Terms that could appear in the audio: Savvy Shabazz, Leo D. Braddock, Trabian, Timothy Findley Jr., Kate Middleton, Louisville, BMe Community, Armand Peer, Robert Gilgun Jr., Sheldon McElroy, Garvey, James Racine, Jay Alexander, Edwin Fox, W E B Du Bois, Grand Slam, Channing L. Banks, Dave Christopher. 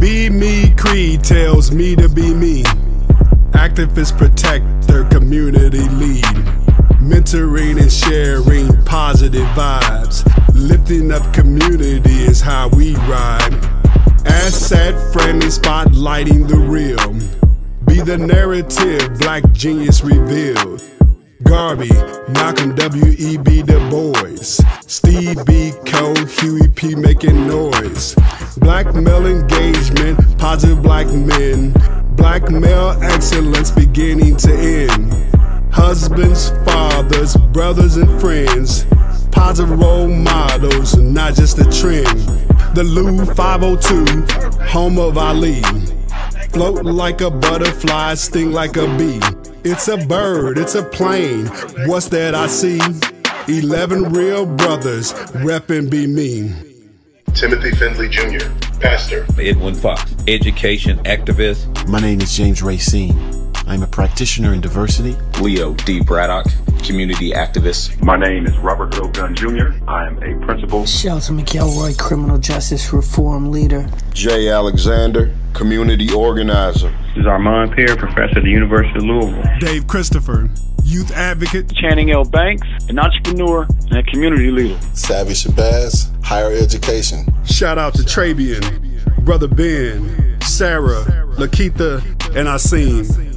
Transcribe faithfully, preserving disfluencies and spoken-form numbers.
Be Me Creed tells me to be me. Activist protector, community lead. Mentoring and sharing positive vibes. Lifting up community is how we ride. Asset friendly, spotlighting the real. Be the narrative, black genius revealed. Garvey, Malcolm W E B Du Bois, Steve B. Cole, Huey P. making noise. Black male engagement, positive black men. Black male excellence beginning to end. Husbands, fathers, brothers and friends. Positive role models, not just a trend. The Lou five oh two, home of Ali. Float like a butterfly, sting like a bee. It's a bird, it's a plane, what's that I see? eleven real brothers, reppin' Be Me. Timothy Findley Junior, pastor. Edwin Fox, education activist. My name is James Racine. I'm a practitioner in diversity. Leo D. Braddock, community activist. My name is Robert Gilgun Junior I am a principal. Sheldon McElroy, criminal justice reform leader. Jay Alexander, community organizer. This is Armand Peer, professor at the University of Louisville. Dave Christopher, youth advocate. Channing L. Banks, an entrepreneur and a community leader. Savvy Shabazz, higher education. Shout out to Trabian, Brother Ben, Sarah, Lakeitha, and Asim.